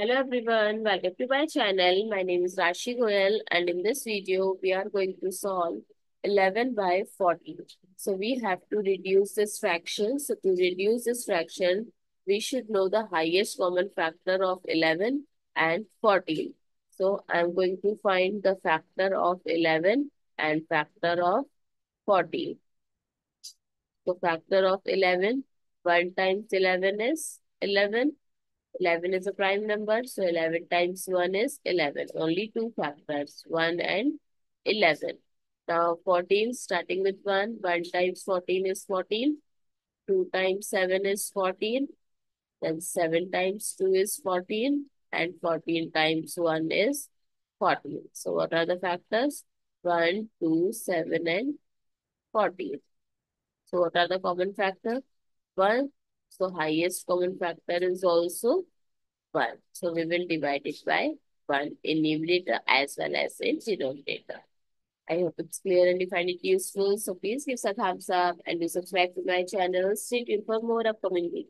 Hello everyone, welcome to my channel. My name is Rashi Goel and in this video we are going to solve 11 by 40. So we have to reduce this fraction. So to reduce this fraction, we should know the highest common factor of 11 and 40. So I'm going to find the factor of 11 and factor of 40. So factor of 11, 1 times 11 is 11. 11 is a prime number, so 11 times 1 is 11. Only two factors, 1 and 11. Now 14, starting with 1, 1 times 14 is 14. 2 times 7 is 14. Then 7 times 2 is 14. And 14 times 1 is 14. So what are the factors? 1, 2, 7 and 14. So what are the common factors? 1. So highest common factor is also 1. So we will divide it by 1 in numerator as well as in denominator. I hope it's clear and you find it useful. So please give us a thumbs up and do subscribe to my channel. Stay tuned for more upcoming videos.